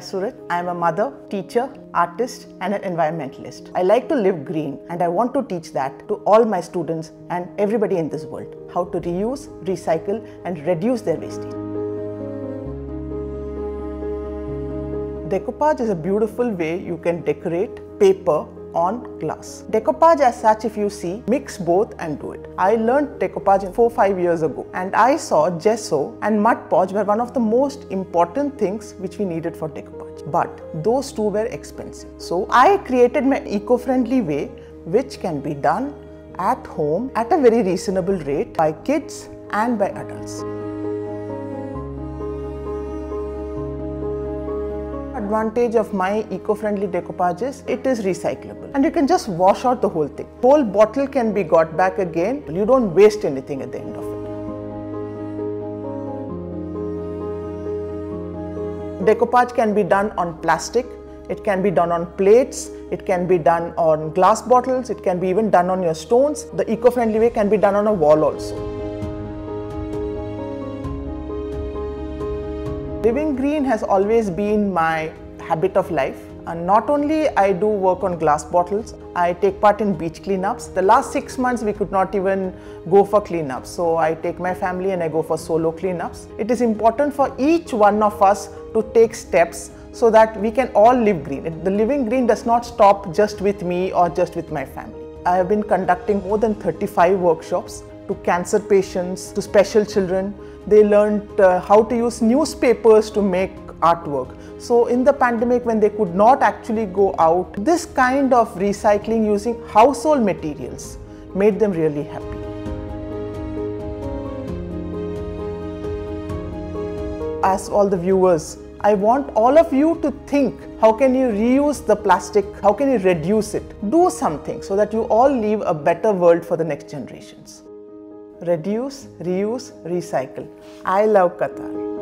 Shreya Suraj. I am a mother, teacher, artist and an environmentalist. I like to live green and I want to teach that to all my students and everybody in this world, how to reuse, recycle and reduce their wastage. Decoupage is a beautiful way you can decorate paper on glass. Decoupage as such, if you see, mix both and do it. I learned decoupage 4-5 years ago and I saw gesso and mud podge were one of the most important things which we needed for decoupage. But those two were expensive. So I created my eco-friendly way which can be done at home at a very reasonable rate by kids and by adults. Advantage of my eco-friendly decoupage is it is recyclable and you can just wash out the whole thing. Whole bottle can be got back again. You don't waste anything at the end of it. Decoupage can be done on plastic, it can be done on plates, it can be done on glass bottles, it can be even done on your stones. The eco-friendly way can be done on a wall also. Living green has always been my habit of life, and not only I do work on glass bottles, I take part in beach cleanups. The last 6 months we could not even go for cleanups, so I take my family and I go for solo cleanups. It is important for each one of us to take steps so that we can all live green. The living green does not stop just with me or just with my family. I have been conducting more than 35 workshops to cancer patients, to special children. They learned how to use newspapers to make artwork. So in the pandemic, when they could not actually go out, this kind of recycling using household materials made them really happy. As all the viewers, I want all of you to think, how can you reuse the plastic? How can you reduce it? Do something so that you all leave a better world for the next generations. Reduce, reuse, recycle. I love Qatar.